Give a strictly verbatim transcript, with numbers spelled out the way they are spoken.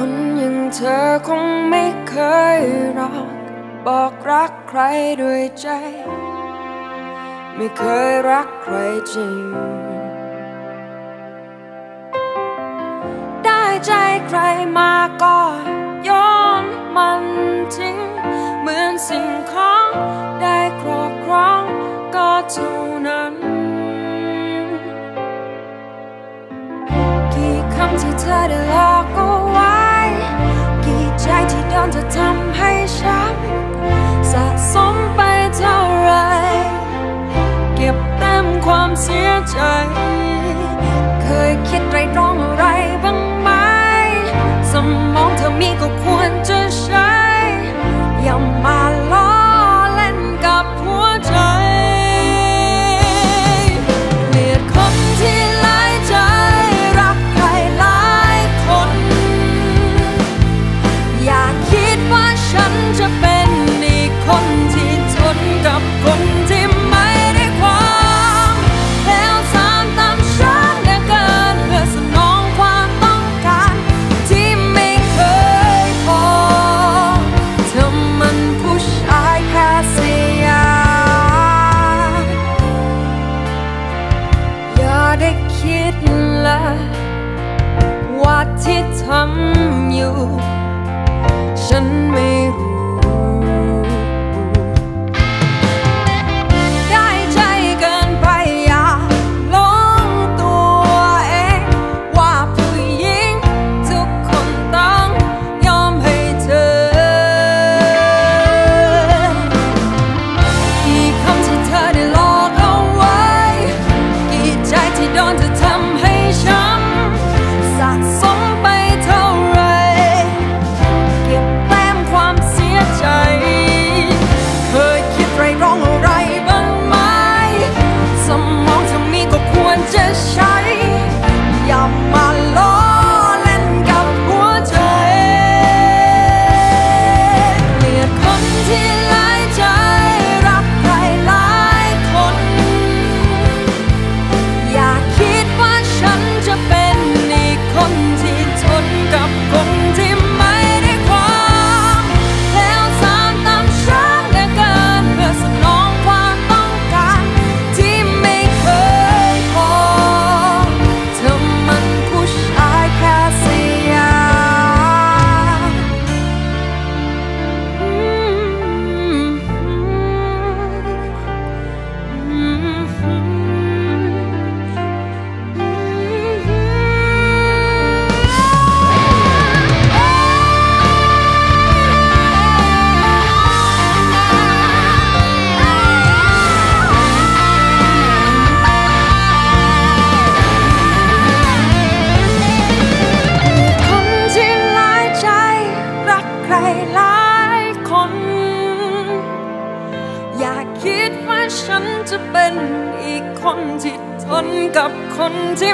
คนอย่างเธอคงไม่เคยหรอกบอกรักใครด้วยใจไม่เคยรักใครจริงได้ใจใครมาก็โยนมันทิ้งเหมือนสิ่งของได้ครอบครองก็เท่านั้นกี่คำที่เธอได้หลอกเอาไว้กี่ใจที่โดนเธอทำให้ช้ำสะสมไปเท่าไรเก็บเต็มความเสียใจเคยคิดไตร่ตรองอะไรบ้างไหมสมองเธอมีก็ควรจะใช้อย่ามาล้อเล่นกับหัวใจเกลียดคนที่หลายใจรักใครหลายคนอย่าคิดว่าฉันจะเป็นอีกคนที่ทนกับคนที่ไม่ได้ความแล้วสามตามฉันเหลือเกินเพื่อสนองความต้องการที่ไม่เคยพอเธอมันผู้ชายแค่เสียอย่าได้คิดละว่าที่ทำอยู่ฉันไม่รู้ฉันจะเป็นอีกคนที่ทนกับคนที่